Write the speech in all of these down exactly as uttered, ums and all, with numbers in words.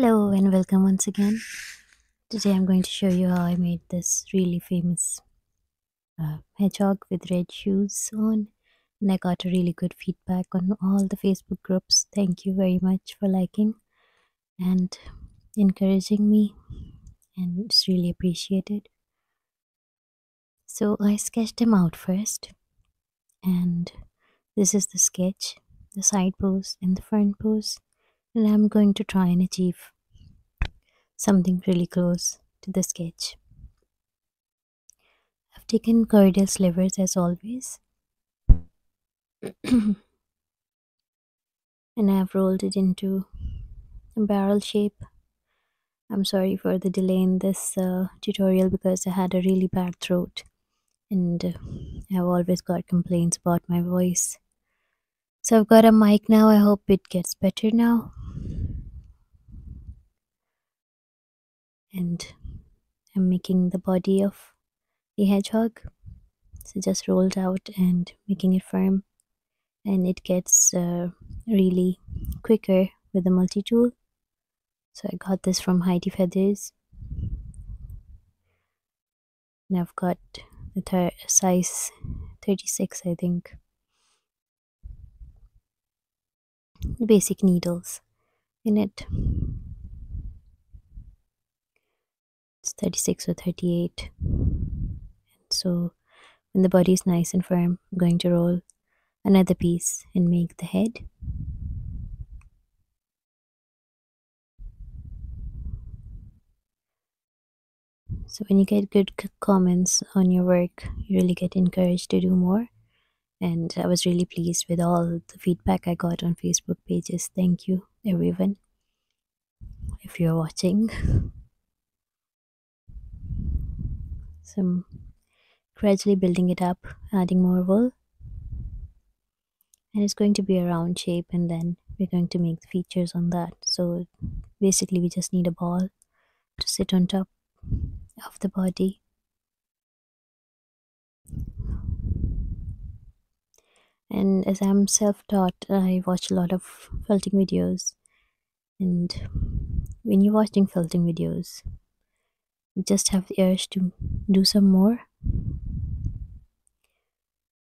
Hello and welcome once again. Today I'm going to show you how I made this really famous uh, hedgehog with red shoes on, and I got a really good feedback on all the Facebook groups. Thank you very much for liking and encouraging me, and it's really appreciated. So I sketched him out first, and this is the sketch, the side pose and the front pose. And I'm going to try and achieve something really close to the sketch. I've taken cordial slivers as always and I've rolled it into a barrel shape. I'm sorry for the delay in this uh, tutorial because I had a really bad throat and uh, I've always got complaints about my voice. So I've got a mic now. I hope it gets better now. And I'm making the body of the hedgehog, so just rolled out and making it firm, and it gets uh, really quicker with the multi-tool. So I got this from Heidi Feathers, and I've got the th size thirty-six, I think, the basic needles in it. thirty-six or thirty-eight. So when the body is nice and firm, I'm going to roll another piece and make the head. So when you get good comments on your work, you really get encouraged to do more, and I was really pleased with all the feedback I got on Facebook pages. Thank you everyone if you're watching. So I'm gradually building it up, adding more wool, and it's going to be a round shape, and then we're going to make the features on that. So basically we just need a ball to sit on top of the body, and as I'm self-taught, I watch a lot of felting videos, and when you're watching felting videos, just have the urge to do some more.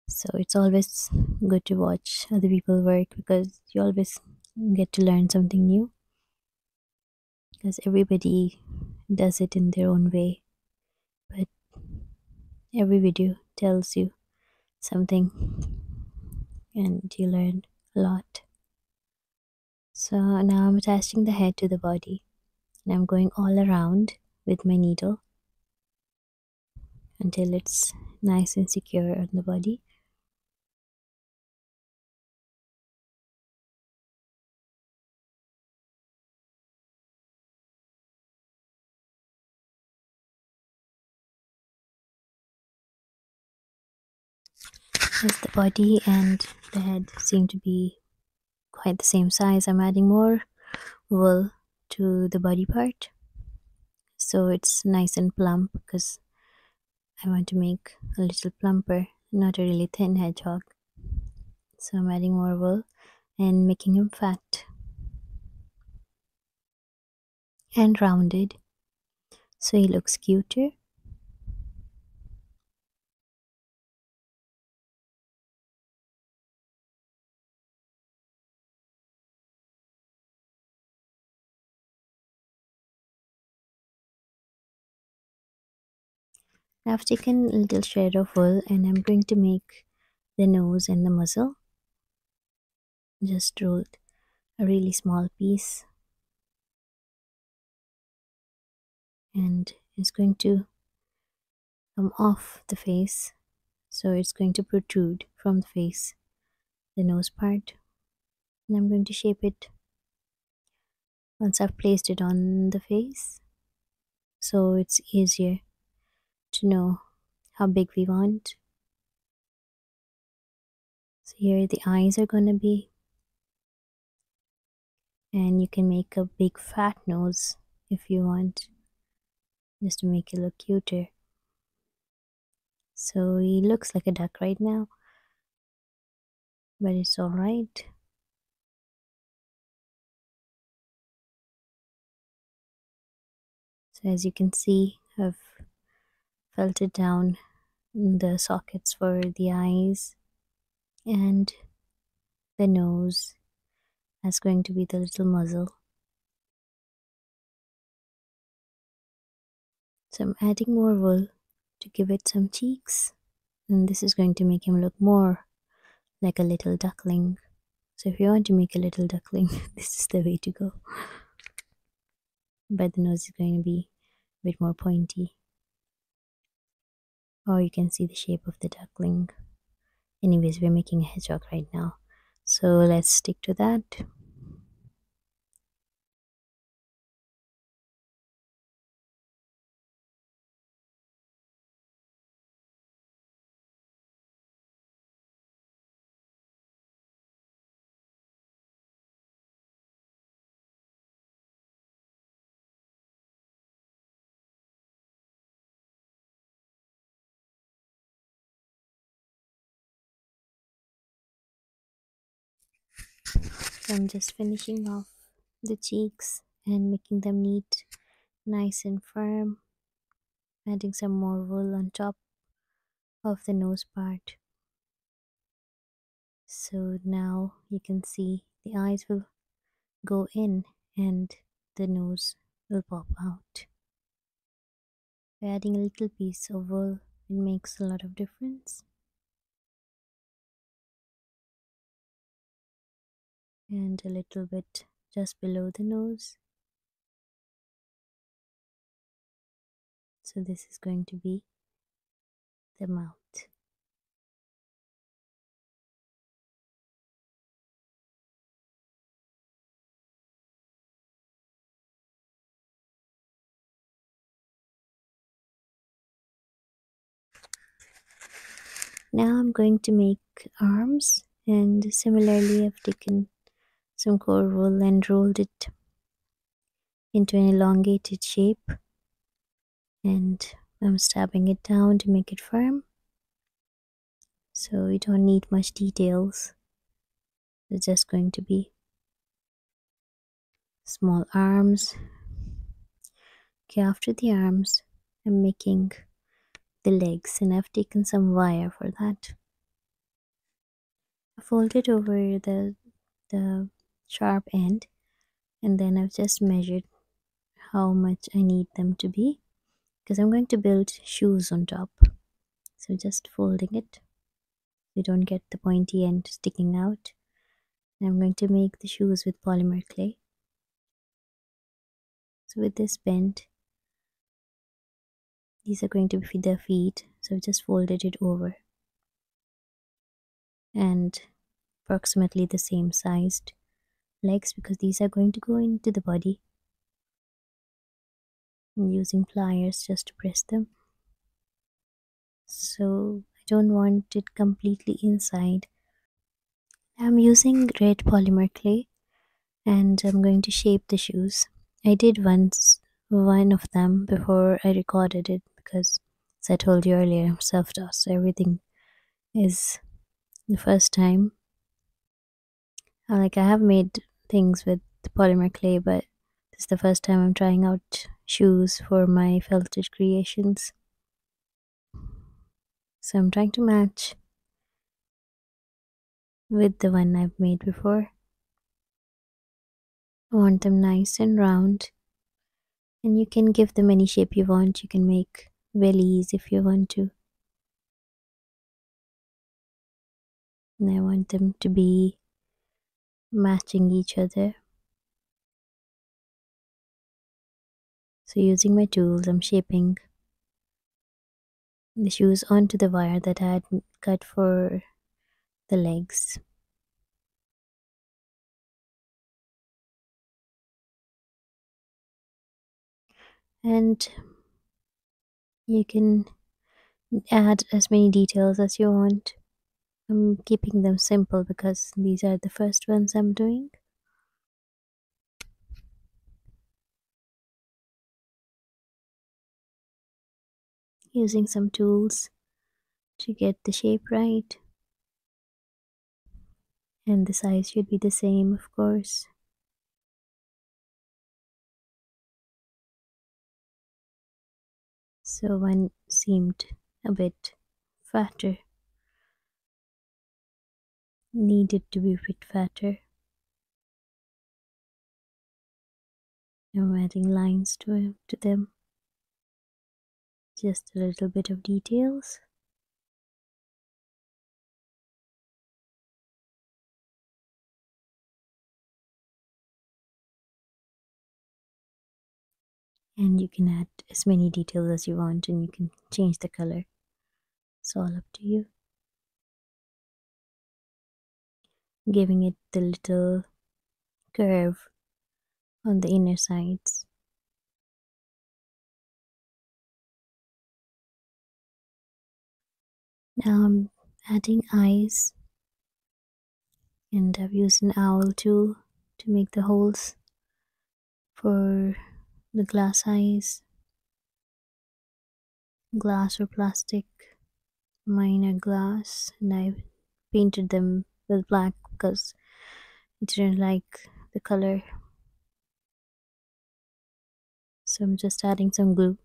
So it's always good to watch other people work, because you always get to learn something new, because everybody does it in their own way, but every video tells you something and you learn a lot. So now I'm attaching the head to the body, and I'm going all around with my needle until it's nice and secure on the body. As the body and the head seem to be quite the same size, I'm adding more wool to the body part, so it's nice and plump, because I want to make a little plumper, not a really thin hedgehog. So I'm adding more wool and making him fat and rounded, so he looks cuter. I've taken a little shred of wool, and I'm going to make the nose and the muzzle. Just rolled a really small piece, and it's going to come off the face, so it's going to protrude from the face, the nose part, and I'm going to shape it once I've placed it on the face, so it's easier to know how big we want. So here the eyes are gonna be, and you can make a big fat nose if you want, just to make it look cuter. So he looks like a duck right now, but it's alright. So as you can see, I've felted down the sockets for the eyes and the nose. That's going to be the little muzzle. So I'm adding more wool to give it some cheeks, and this is going to make him look more like a little duckling. So if you want to make a little duckling, this is the way to go. But the nose is going to be a bit more pointy, or you can see the shape of the duckling. Anyways, we're making a hedgehog right now, so let's stick to that. So I'm just finishing off the cheeks and making them neat, nice and firm, adding some more wool on top of the nose part. So now you can see the eyes will go in and the nose will pop out. By adding a little piece of wool, it makes a lot of difference. And a little bit just below the nose. So this is going to be the mouth. Now I'm going to make arms, and similarly I've taken some core wool and rolled it into an elongated shape, and I'm stabbing it down to make it firm. So you don't need much details, it's just going to be small arms. Okay, after the arms I'm making the legs, and I've taken some wire for that. I folded over the the sharp end, and then I've just measured how much I need them to be, because I'm going to build shoes on top. So just folding it, you don't get the pointy end sticking out, and I'm going to make the shoes with polymer clay. So with this bend, these are going to be the feet, so I've just folded it over, and approximately the same sized legs, because these are going to go into the body. I'm using pliers just to press them, so I don't want it completely inside. I'm using red polymer clay, and I'm going to shape the shoes. I did once one of them before I recorded it, because as I told you earlier, I'm self-taught, so everything is the first time. Like, I have made things with polymer clay, but this is the first time I'm trying out shoes for my felted creations. So I'm trying to match with the one I've made before. I want them nice and round, and you can give them any shape you want. You can make wellies if you want to, and I want them to be matching each other. So using my tools, I'm shaping the shoes onto the wire that I had cut for the legs. And you can add as many details as you want. I'm keeping them simple because these are the first ones I'm doing. Using some tools to get the shape right. And the size should be the same, of course. so one seemed a bit fatter, needed to be a bit fatter. I'm adding lines to, to them, just a little bit of details. And you can add as many details as you want, and you can change the color. It's all up to you. Giving it the little curve on the inner sides. Now I'm adding eyes, and I've used an owl tool to make the holes for the glass eyes, glass or plastic. Mine are glass, and I painted them with black because I didn't like the color. So I'm just adding some glue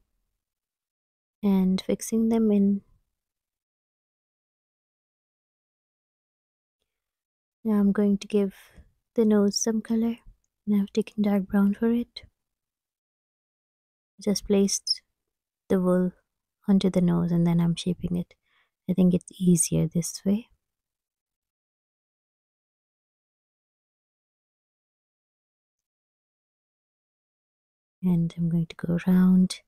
and fixing them in. Now I'm going to give the nose some color, and I've taken dark brown for it. Just placed the wool onto the nose, and then I'm shaping it. I think it's easier this way. And I'm going to go around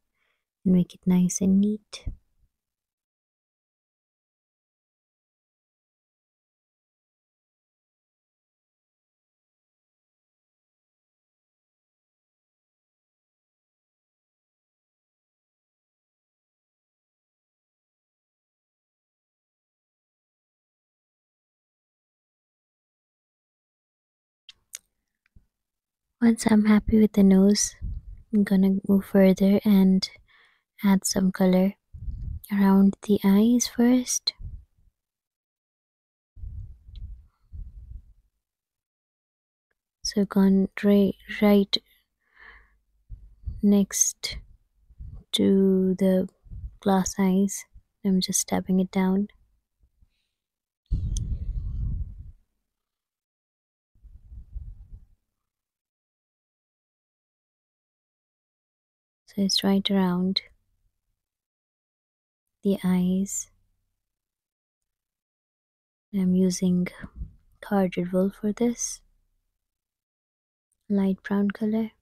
and make it nice and neat. Once I'm happy with the nose, I'm gonna move further and add some color around the eyes first. So I've gone right, right next to the glass eyes. I'm just tapping it down. So it's right around the eyes. I'm using carded wool for this, light brown color.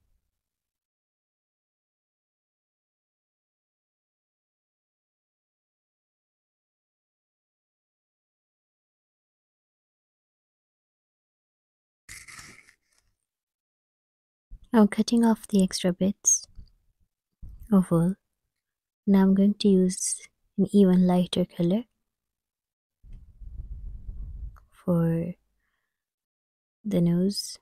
I'm cutting off the extra bits of wool. Now I'm going to use an even lighter color for the nose.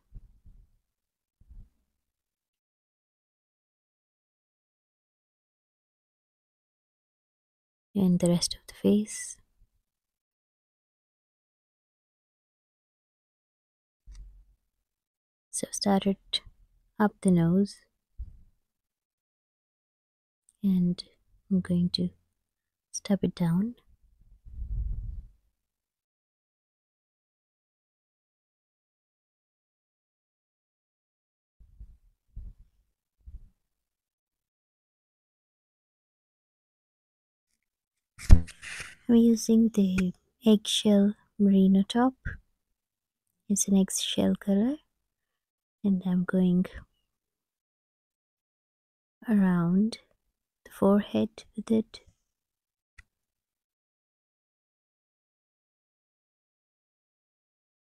And the rest of the face. So I've started up the nose. And I'm going to step it down. I'm using the eggshell merino top. It's an eggshell color, and I'm going around forehead with it.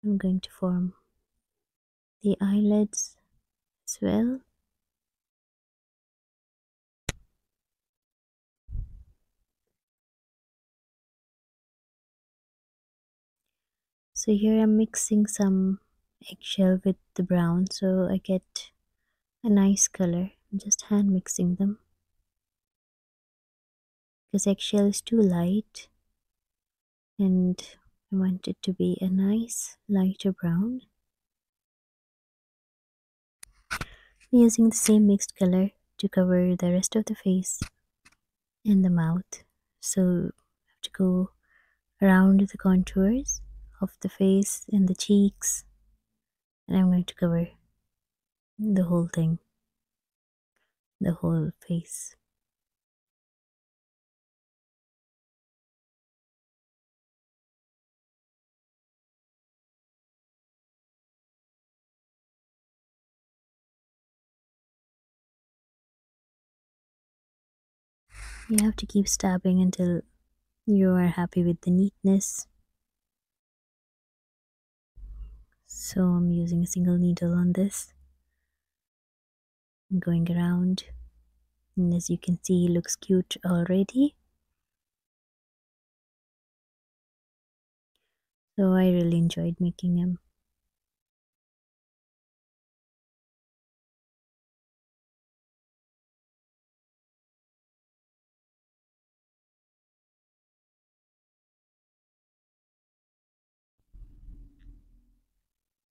I'm going to form the eyelids as well. So here I'm mixing some eggshell with the brown, so I get a nice color. I'm just hand mixing them. Because eggshell is too light, and I want it to be a nice lighter brown. I'm using the same mixed color to cover the rest of the face. and the mouth. So I have to go around the contours of the face and the cheeks, and I'm going to cover the whole thing, the whole face. You have to keep stabbing until you are happy with the neatness. So I'm using a single needle on this. I'm going around, and as you can see, it looks cute already. So I really enjoyed making him.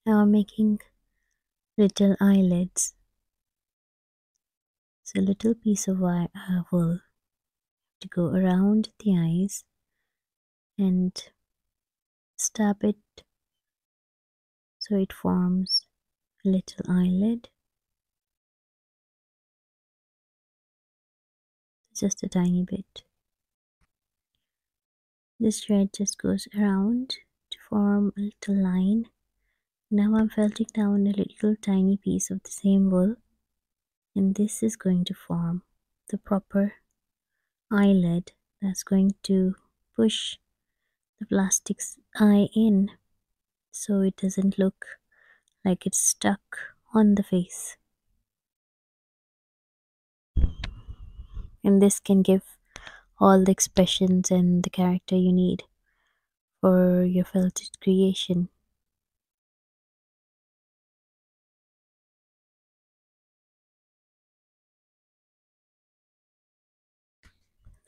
Now I'm making little eyelids. So a little piece of wire, uh, wool to go around the eyes and stab it so it forms a little eyelid. Just a tiny bit. This thread just goes around to form a little line. Now I'm felting down a little tiny piece of the same wool, and this is going to form the proper eyelid that's going to push the plastic's eye in, so it doesn't look like it's stuck on the face. And this can give all the expressions and the character you need for your felted creation.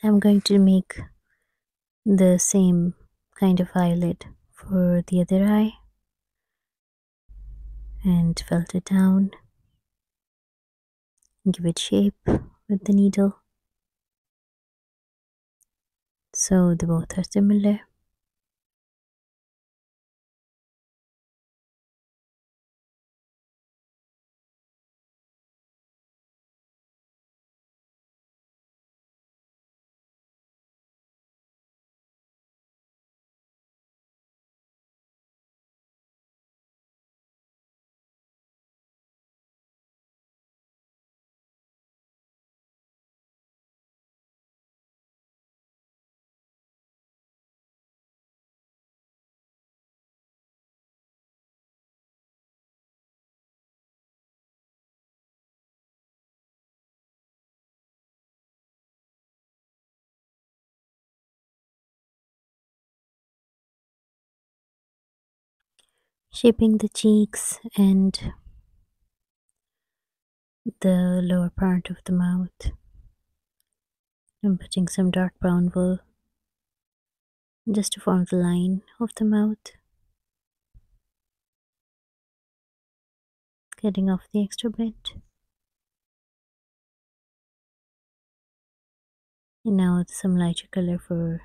I'm going to make the same kind of eyelid for the other eye and felt it down and give it shape with the needle, so they both are similar. Shaping the cheeks and the lower part of the mouth. I'm putting some dark brown wool just to form the line of the mouth. Cutting off the extra bit. And now some lighter color for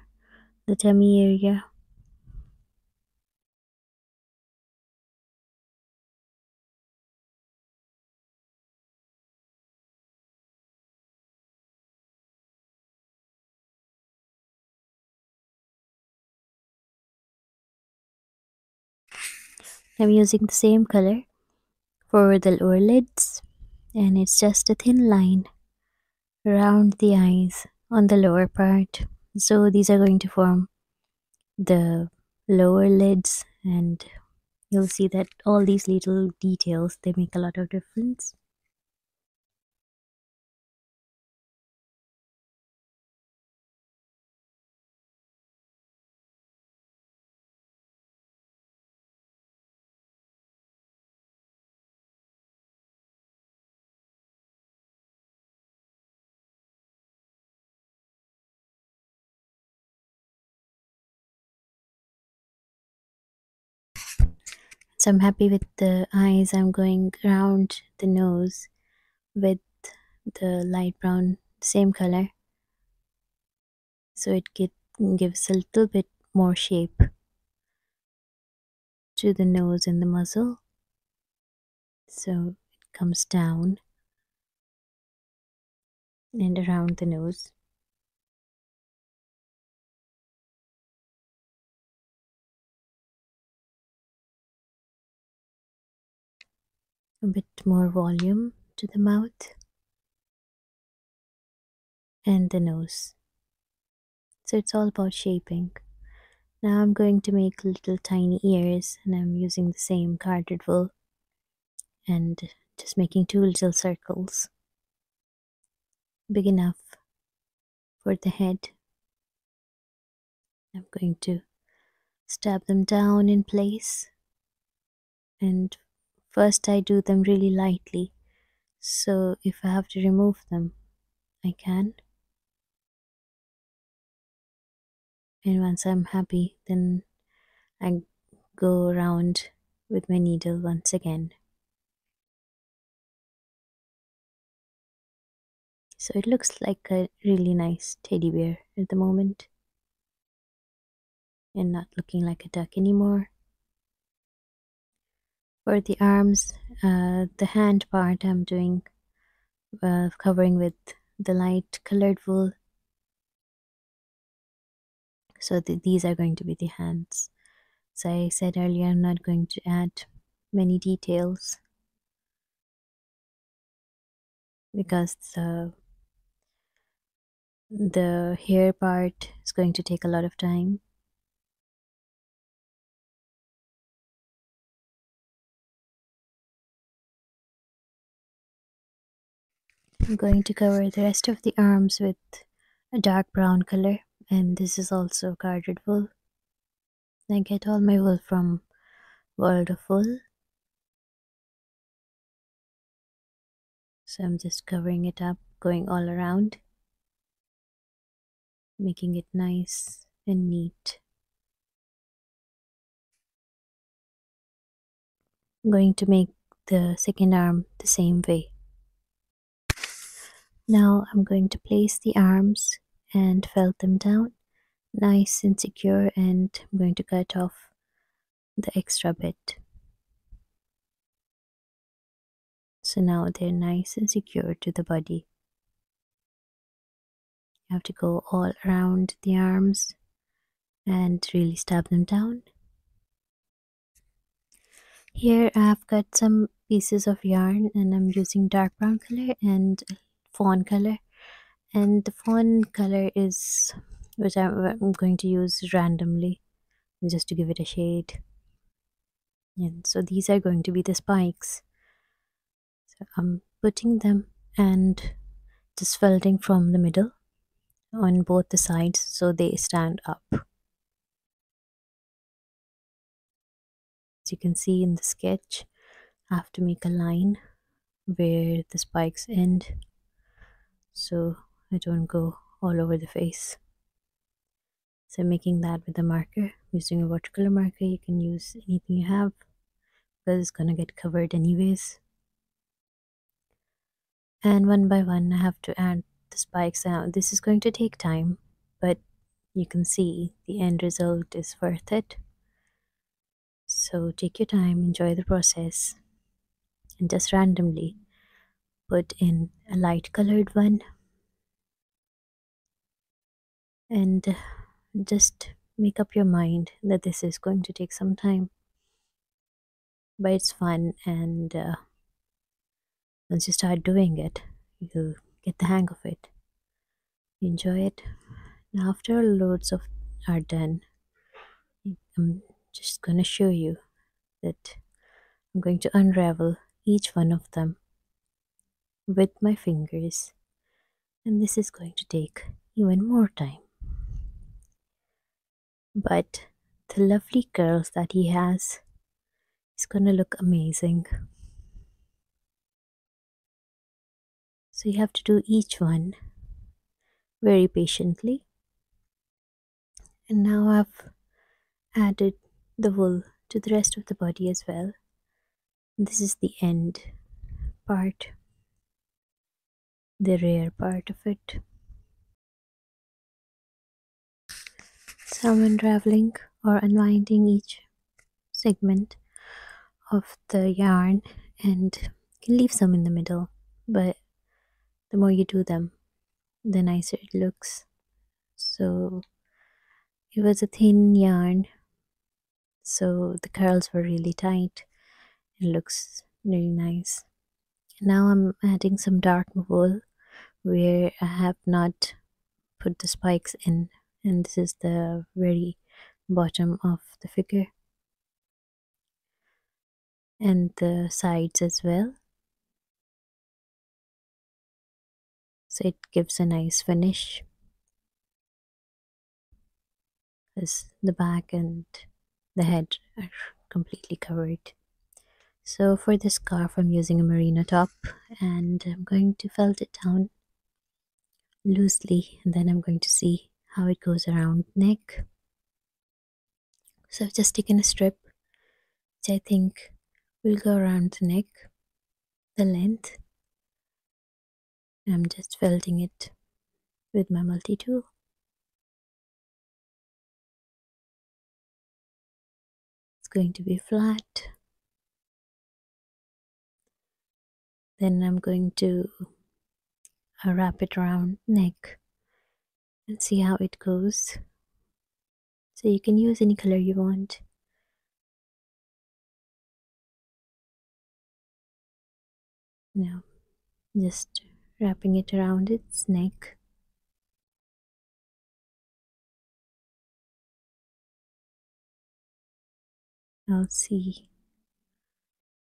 the tummy area. I'm using the same color for the lower lids, and it's just a thin line around the eyes on the lower part. So these are going to form the lower lids, and you'll see that all these little details, they make a lot of difference. So I'm happy with the eyes. I'm going around the nose with the light brown, same color, so it get, gives a little bit more shape to the nose and the muzzle. So it comes down and around the nose. A bit more volume to the mouth and the nose. So it's all about shaping. Now I'm going to make little tiny ears, and I'm using the same carded wool and just making two little circles big enough for the head. I'm going to stab them down in place, and first I do them really lightly, so if I have to remove them, I can. And once I'm happy, then I go around with my needle once again. So it looks like a really nice teddy bear at the moment, and not looking like a duck anymore. For the arms, uh, the hand part I'm doing uh, covering with the light colored wool. So th these are going to be the hands. As I said earlier, I'm not going to add many details because the, the hair part is going to take a lot of time. I'm going to cover the rest of the arms with a dark brown color, and this is also carded wool. I get all my wool from World of Wool. So I'm just covering it up, going all around, making it nice and neat. I'm going to make the second arm the same way. Now I'm going to place the arms and felt them down nice and secure, and I'm going to cut off the extra bit. So now they're nice and secure to the body. You have to go all around the arms and really stab them down. Here I've got some pieces of yarn, and I'm using dark brown color and fawn color, and the fawn color is which I'm going to use randomly just to give it a shade. And so these are going to be the spikes, so I'm putting them and just felting from the middle on both the sides so they stand up. As you can see in the sketch, I have to make a line where the spikes end, so I don't go all over the face. So I'm making that with a marker. I'm using a watercolor marker. You can use anything you have because it's gonna get covered anyways. And one by one I have to add the spikes out. This is going to take time, but you can see the end result is worth it. So take your time, enjoy the process, and just randomly put in a light colored one and just make up your mind that this is going to take some time, but it's fun, and uh, once you start doing it, you'll get the hang of it, enjoy it. Now after loads of are done, I'm just gonna show you that I'm going to unravel each one of them with my fingers, and this is going to take even more time. But the lovely curls that he has is gonna look amazing. So you have to do each one very patiently. And now I've added the wool to the rest of the body as well. This is the end part, the rear part of it. I'm unraveling or unwinding each segment of the yarn, and can leave some in the middle, but the more you do them, the nicer it looks. So it was a thin yarn, so the curls were really tight. It looks really nice. Now I'm adding some dark wool where I have not put the spikes in, and this is the very bottom of the figure and the sides as well, so it gives a nice finish, because the back and the head are completely covered. So for this scarf I'm using a merino top, and I'm going to felt it down loosely, and then I'm going to see how it goes around neck. So I've just taken a strip which I think will go around the neck, the length. I'm just felting it with my multi-tool. It's going to be flat. Then I'm going to wrap it around neck and see how it goes. So you can use any color you want. Now just wrapping it around its neck. I'll see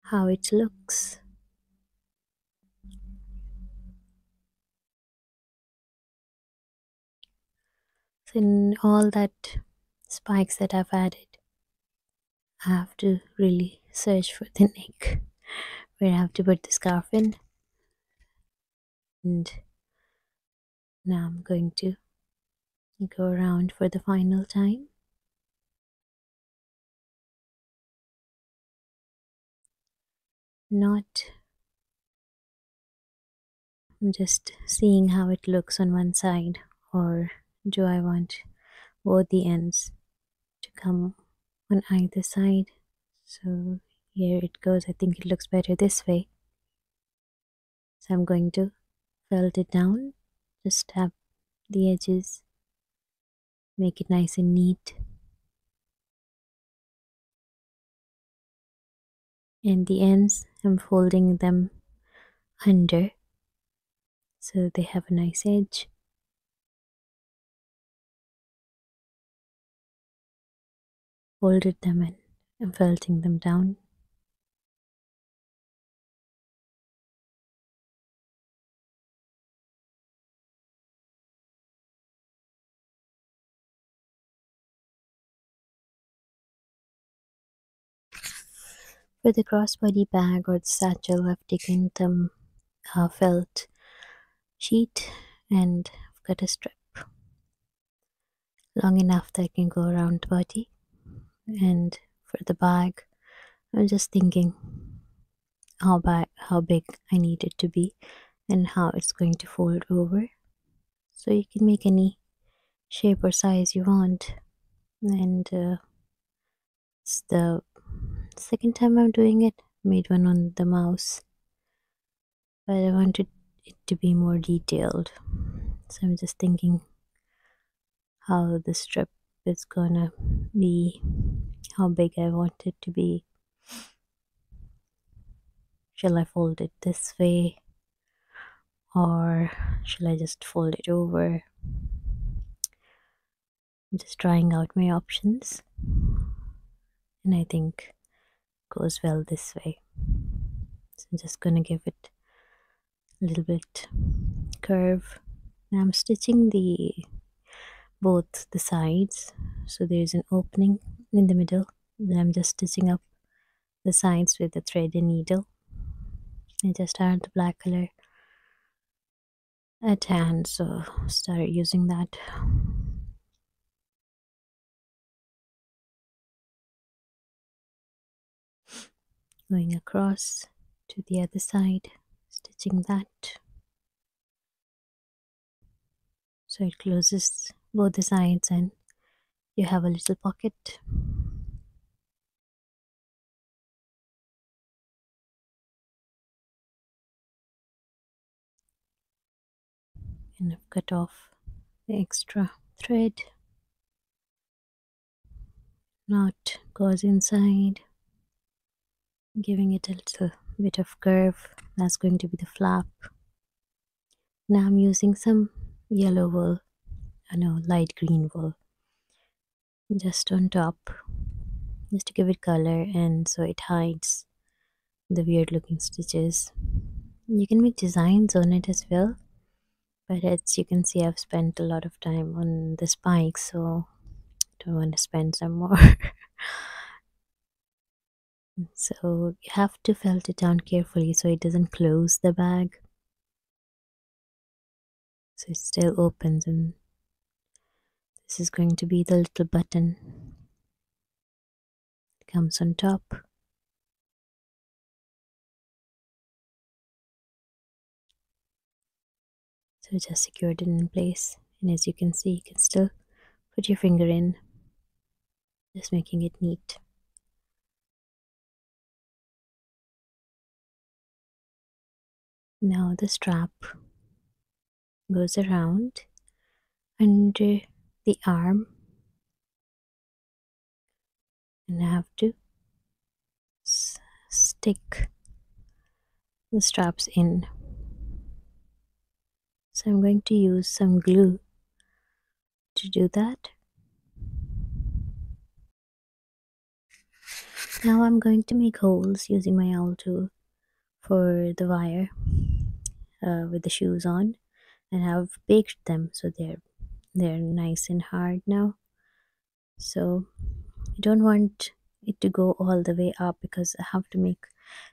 how it looks. In all that spikes that I've added, I have to really search for the neck where I have to put the scarf in. And now I'm going to go around for the final time. Not, I'm just seeing how it looks on one side, or do I want both the ends to come on either side? So here it goes. I think it looks better this way. So I'm going to felt it down, just tap the edges, make it nice and neat. And the ends, I'm folding them under so they have a nice edge. Folded them in and felting them down. For the crossbody bag or the satchel, I've taken the uh, felt sheet, and I've got a strip long enough that I can go around the body. And for the bag, I was just thinking how, bag, how big I need it to be and how it's going to fold over. So you can make any shape or size you want. And uh, it's the second time I'm doing it. I made one on the mouse, but I wanted it to be more detailed. So I'm just thinking how the strip is gonna be, how big I want it to be. Shall I fold it this way, or shall I just fold it over? I'm just trying out my options, and I think it goes well this way. So I'm just gonna give it a little bit curve. Now I'm stitching the both the sides, so there's an opening in the middle. Then I'm just stitching up the sides with the thread and needle. I just add the black color at hand, so start using that. Going across to the other side, stitching that, so it closes both the sides and you have a little pocket. And I've cut off the extra thread. Knot goes inside, giving it a little bit of curve. That's going to be the flap. Now I'm using some yellow wool, I know, light green wool, just on top, just to give it color, and so it hides the weird looking stitches. You can make designs on it as well, but as you can see, I've spent a lot of time on the spikes, so I don't want to spend some more. So you have to felt it down carefully so it doesn't close the bag, so it still opens. And this is going to be the little button. It comes on top. So just secured it in place, and as you can see, you can still put your finger in, just making it neat. Now the strap goes around under the arm, and I have to stick the straps in. So I'm going to use some glue to do that. Now I'm going to make holes using my owl tool for the wire uh, with the shoes on, and I've baked them, so they're they're nice and hard now. So I don't want it to go all the way up because I have to make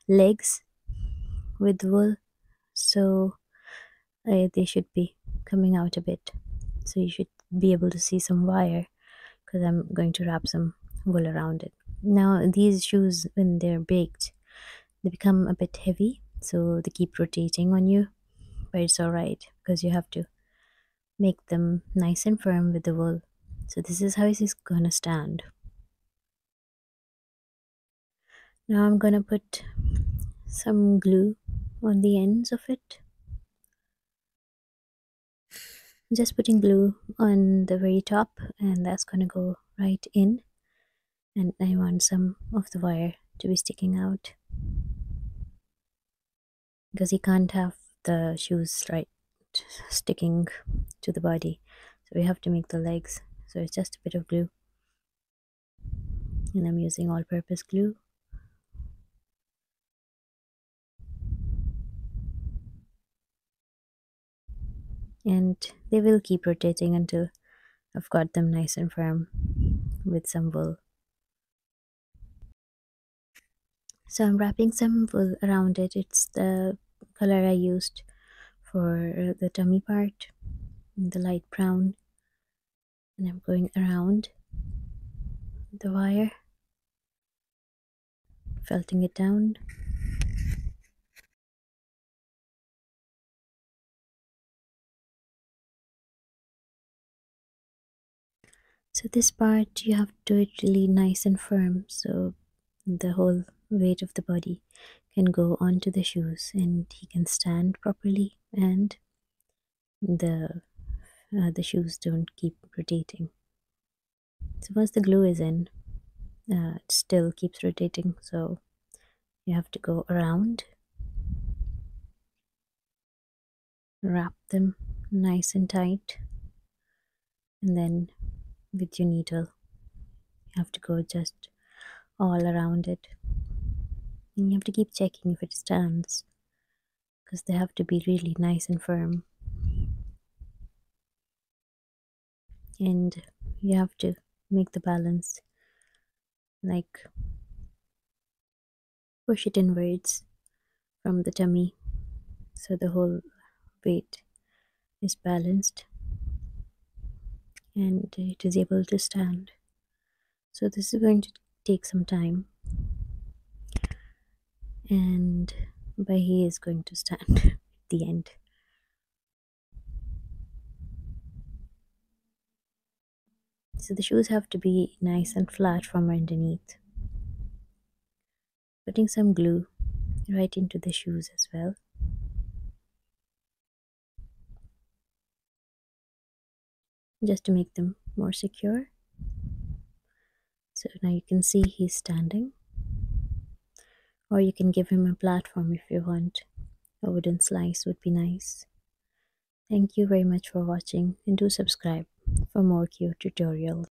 legs with wool, so uh, they should be coming out a bit, so you should be able to see some wire because I'm going to wrap some wool around it. Now these shoes, when they're baked, they become a bit heavy, so they keep rotating on you, but it's alright because you have to make them nice and firm with the wool. So this is how it is gonna stand. Now I'm gonna put some glue on the ends of it. I'm just putting glue on the very top, and that's gonna go right in, and I want some of the wire to be sticking out because you can't have the shoes right sticking to the body, so we have to make the legs. So it's just a bit of glue, and I'm using all-purpose glue. And they will keep rotating until I've got them nice and firm with some wool. So I'm wrapping some wool around it. It's the color I used for the tummy part, the light brown. And I'm going around the wire, felting it down. So this part, you have to do it really nice and firm, so the whole weight of the body can go onto the shoes and he can stand properly, and the uh, the shoes don't keep rotating. So once the glue is in, uh, it still keeps rotating, so you have to go around, wrap them nice and tight, and then with your needle you have to go just all around it, and you have to keep checking if it stands because they have to be really nice and firm, and you have to make the balance, like push it inwards from the tummy so the whole weight is balanced and it is able to stand. So this is going to take some time, and but he is going to stand at the end. So the shoes have to be nice and flat from underneath. Putting some glue right into the shoes as well. Just to make them more secure. So now you can see he's standing. Or you can give him a platform if you want. A wooden slice would be nice. Thank you very much for watching, and do subscribe for more cute tutorials.